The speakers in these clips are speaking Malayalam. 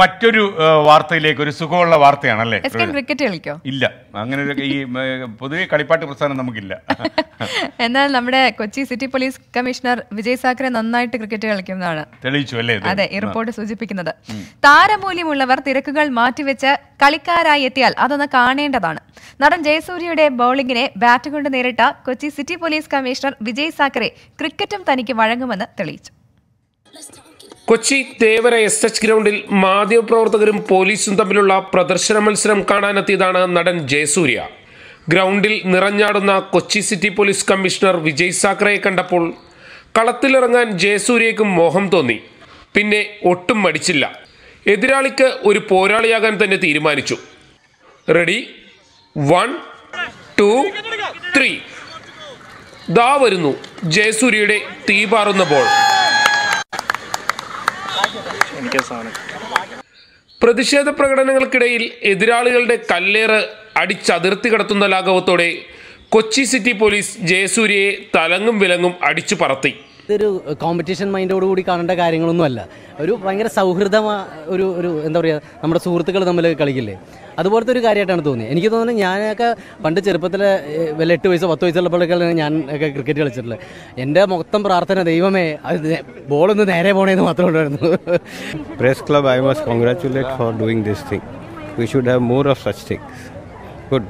മറ്റൊരു വാർത്തയിലേക്ക്, ഒരു സുഖമുള്ള വാർത്തയാണല്ലേ? ക്രിക്കറ്റ് കളിക്കോ? ഇല്ല, അങ്ങനെ ഈ പൊതുവെ കളിപ്പാട്ട് പ്രസ്ഥാനം നമുക്കില്ല. എന്നാൽ നമ്മുടെ Kochi city police commissioner Vijay Sakhare നന്നായിട്ട് ക്രിക്കറ്റ് കളിക്കുന്നതാണ് തെളിയിച്ചു അല്ലേ? അതെ, ഈ റിപ്പോർട്ട് സൂചിപ്പിക്കുന്നത്. താരമൂല്യമുള്ളവർ തിരക്കുകൾ മാറ്റിവെച്ച് കളിക്കാരായി എത്തിയാൽ അതൊന്ന് കാണേണ്ടതാണ്. നടൻ ജയസൂര്യയുടെ ബൗളിംഗിനെ ബാറ്റ് കൊണ്ട് നേരിട്ട Kochi city police commissioner Vijay Sakhare ക്രിക്കറ്റും തനിക്ക് വഴങ്ങുമെന്ന് തെളിയിച്ചു. കൊച്ചി തേവര SH ഗ്രൗണ്ടിൽ മാധ്യമപ്രവർത്തകരും പോലീസും തമ്മിലുള്ള പ്രദർശന മത്സരം കാണാനെത്തിയതാണ് നടൻ ജയസൂര്യ. ഗ്രൗണ്ടിൽ നിറഞ്ഞാടുന്ന Kochi city police commissioner Vijay സാക്കറയെ കണ്ടപ്പോൾ കളത്തിലിറങ്ങാൻ ജയസൂര്യയ്ക്ക് മോഹം തോന്നി. പിന്നെ ഒട്ടും മടിച്ചില്ല, എതിരാളിക്ക് ഒരു പോരാളിയാകാൻ തന്നെ തീരുമാനിച്ചു. റെഡി, 1 2 3. ദാ വരുന്നു ജയസൂര്യയുടെ തീപാറുന്ന ബോൾ. പ്രതിഷേധ പ്രകടനങ്ങൾക്കിടയിൽ എതിരാളികളുടെ കല്ലേറ് അടിച്ചതിർത്തി കടത്തുന്ന ലാഘവത്തോടെ കൊച്ചി സിറ്റി പോലീസ് ജയസൂര്യയെ തലങ്ങും വിലങ്ങും അടിച്ചു പറത്തി. ഇതൊരു കോമ്പറ്റീഷൻ മൈൻഡോടുകൂടി കാണേണ്ട കാര്യങ്ങളൊന്നുമല്ല, ഒരു ഭയങ്കര സൗഹൃദമായ ഒരു എന്താ പറയുക, നമ്മുടെ സുഹൃത്തുക്കൾ തമ്മിൽ കളിക്കില്ലേ, അതുപോലത്തെ ഒരു കാര്യമായിട്ടാണ് തോന്നിയത്. എനിക്ക് തോന്നുന്നത് ഞാനൊക്കെ പണ്ട് ചെറുപ്പത്തിൽ വല്ല 8 വയസ്സോ 10 വയസ്സുള്ളപ്പോഴൊക്കെ ഞാൻ ഒക്കെ ക്രിക്കറ്റ് കളിച്ചിട്ടുള്ളത്. എൻ്റെ മൊത്തം പ്രാർത്ഥന, ദൈവമേ അത് ബോളൊന്ന് നേരെ പോകണമെന്ന് മാത്രമേ ഉണ്ടായിരുന്നു. Press club, I must congratulate for doing this thing. We should have more of such things. Good.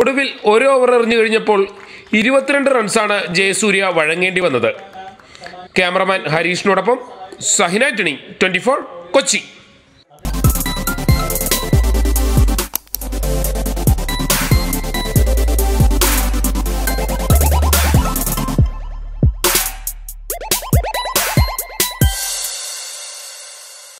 ഒടുവിൽ ഒരു ഓവർ എറിഞ്ഞു കഴിഞ്ഞപ്പോൾ 22 റൺസാണ് ജയസൂര്യ വഴങ്ങേണ്ടി വന്നത്. ക്യാമറമാൻ ഹരീഷിനോടൊപ്പം സഹിന ആന്റണി, 24 കൊച്ചി.